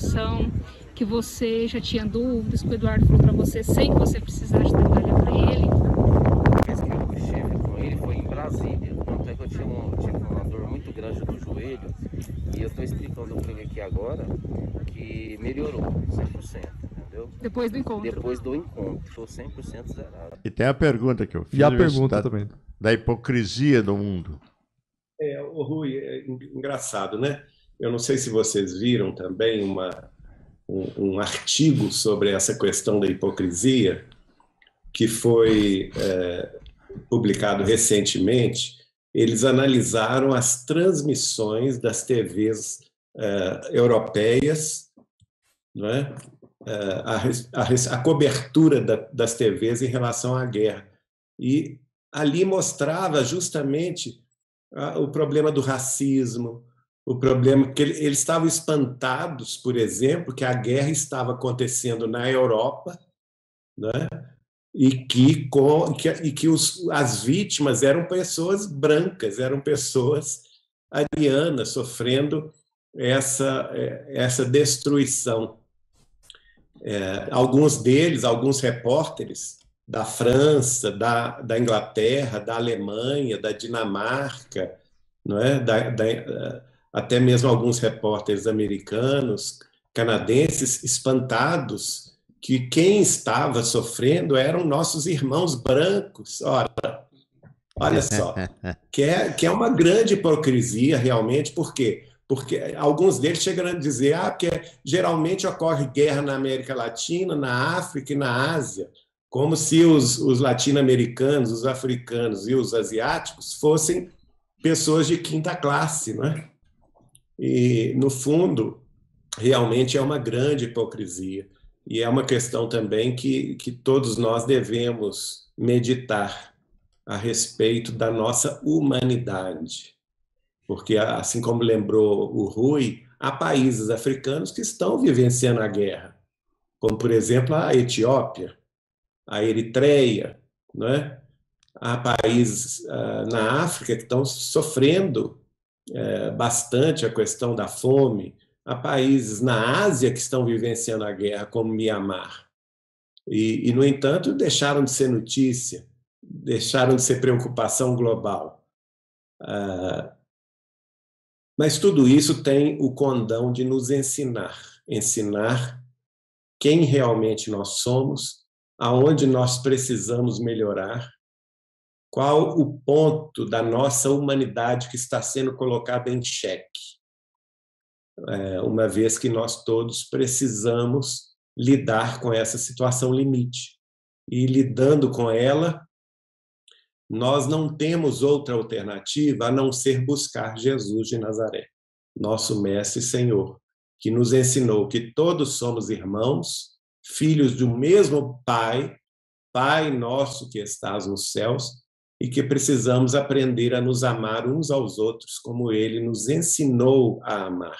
oração, que você já tinha dúvidas, que o Eduardo falou para você sem que você precisasse trabalhar para ele. A vez que eu estive com ele foi em Brasília, tanto é que eu tinha uma dor muito grande do joelho e eu estou explicando para ele aqui agora que melhorou 100%, entendeu? Depois do encontro. Depois do encontro, estou 100% zerado. E tem a pergunta que eu fiz. E a pergunta também. Da hipocrisia do mundo. É, o Rui, é engraçado, né? Eu não sei se vocês viram também um artigo sobre essa questão da hipocrisia que foi publicado recentemente. Eles analisaram as transmissões das TVs europeias, né? a cobertura das TVs em relação à guerra. E ali mostrava justamente o problema do racismo, o problema que eles estavam espantados, por exemplo, que a guerra estava acontecendo na Europa, né? e que as vítimas eram pessoas brancas, eram pessoas arianas sofrendo essa destruição. Alguns repórteres, da França, da Inglaterra, da Alemanha, da Dinamarca, não é? Até mesmo alguns repórteres americanos, canadenses, espantados que quem estava sofrendo eram nossos irmãos brancos. Ora, olha só, que é uma grande hipocrisia realmente, por quê? Porque alguns deles chegam a dizer porque geralmente ocorre guerra na América Latina, na África e na Ásia, como se os latino-americanos, os africanos e os asiáticos fossem pessoas de quinta classe, né? E, no fundo, realmente é uma grande hipocrisia. E é uma questão também que todos nós devemos meditar a respeito da nossa humanidade. Porque, assim como lembrou o Rui, há países africanos que estão vivenciando a guerra, como, por exemplo, a Etiópia, a Eritreia, né? Há países na África que estão sofrendo bastante a questão da fome, há países na Ásia que estão vivenciando a guerra, como Mianmar. E, no entanto, deixaram de ser notícia, deixaram de ser preocupação global. Mas tudo isso tem o condão de nos ensinar quem realmente nós somos, aonde nós precisamos melhorar, qual o ponto da nossa humanidade que está sendo colocada em xeque, uma vez que nós todos precisamos lidar com essa situação limite. E lidando com ela, nós não temos outra alternativa a não ser buscar Jesus de Nazaré, nosso Mestre e Senhor, que nos ensinou que todos somos irmãos, filhos do mesmo Pai, Pai nosso que estás nos céus, e que precisamos aprender a nos amar uns aos outros, como Ele nos ensinou a amar.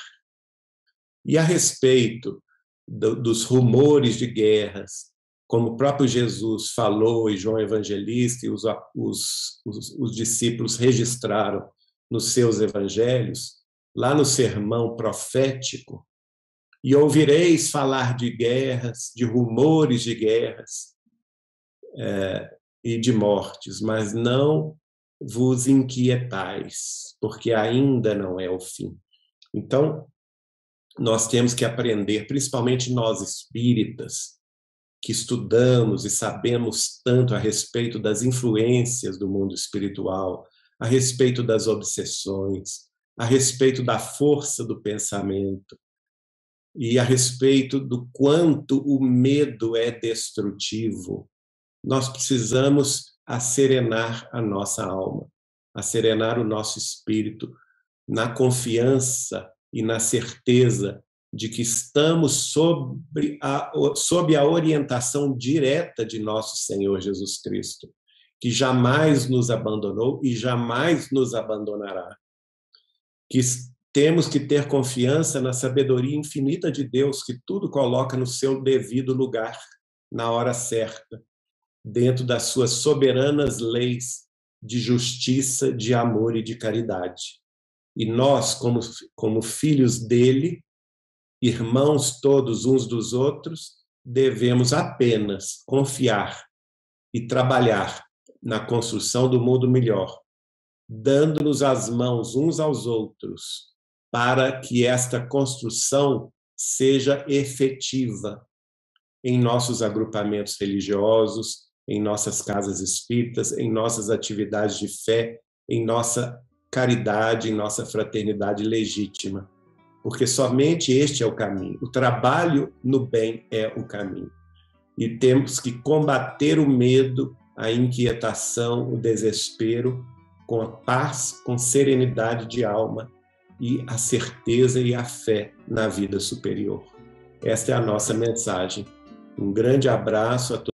E a respeito dos rumores de guerras, como o próprio Jesus falou, e João Evangelista e os discípulos registraram nos seus evangelhos, lá no sermão profético, e ouvireis falar de guerras, de rumores de guerras e de mortes, mas não vos inquietais, porque ainda não é o fim. Então, nós temos que aprender, principalmente nós espíritas, que estudamos e sabemos tanto a respeito das influências do mundo espiritual, a respeito das obsessões, a respeito da força do pensamento, e a respeito do quanto o medo é destrutivo, nós precisamos acerenar a nossa alma, acerenar o nosso espírito na confiança e na certeza de que estamos sob a orientação direta de nosso Senhor Jesus Cristo, que jamais nos abandonou e jamais nos abandonará, que temos que ter confiança na sabedoria infinita de Deus, que tudo coloca no seu devido lugar, na hora certa, dentro das suas soberanas leis de justiça, de amor e de caridade. E nós, como filhos dele, irmãos todos uns dos outros, devemos apenas confiar e trabalhar na construção do mundo melhor, dando-nos as mãos uns aos outros, para que esta construção seja efetiva em nossos agrupamentos religiosos, em nossas casas espíritas, em nossas atividades de fé, em nossa caridade, em nossa fraternidade legítima. Porque somente este é o caminho. O trabalho no bem é o caminho. E temos que combater o medo, a inquietação, o desespero, com a paz, com serenidade de alma e a certeza e a fé na vida superior. Esta é a nossa mensagem. Um grande abraço a todos.